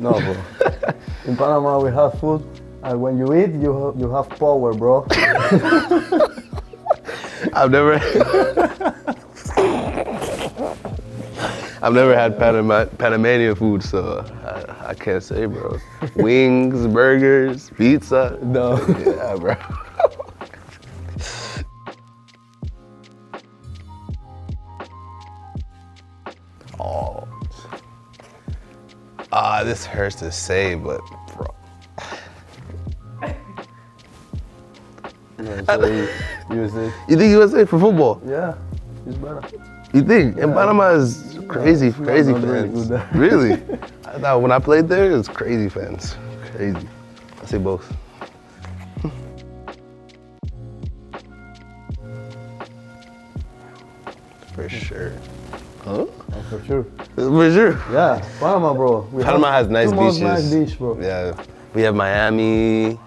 No, bro. In Panama we have food, and when you eat, you have power, bro. I've never had Panamanian food, so I can't say, bro. Wings, burgers, pizza. No. Yeah, bro. Oh, this hurts to say, but bro. USA. You think USA for football? Yeah, it's better. You think? Yeah. And Panama is crazy, yeah, crazy fans. Really? I thought when I played there, it was crazy fans. Crazy. I say both. For sure. Huh? Oh, for sure. For sure. Yeah, Panama, bro. Panama has nice beaches. Nice beach, bro. Yeah, we have Miami,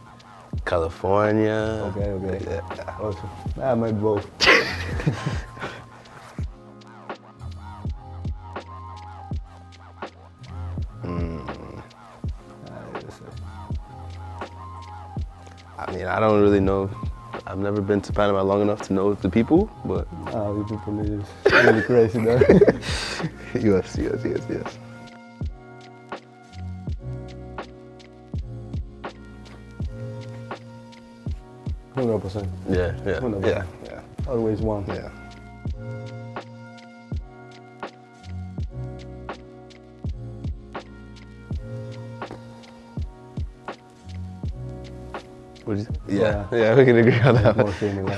California. Okay, okay. Yeah, awesome. I made both. I mean, I don't really know. I've never been to Panama long enough to know the people, but... Ah, the people is really crazy, though. Yes. Percent. Yeah. Always one. Yeah. Yeah, we can agree on that. Anyway.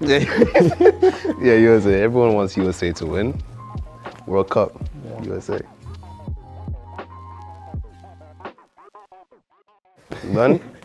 Yeah. Yeah, USA. Everyone wants USA to win. World Cup, yeah. USA. Done?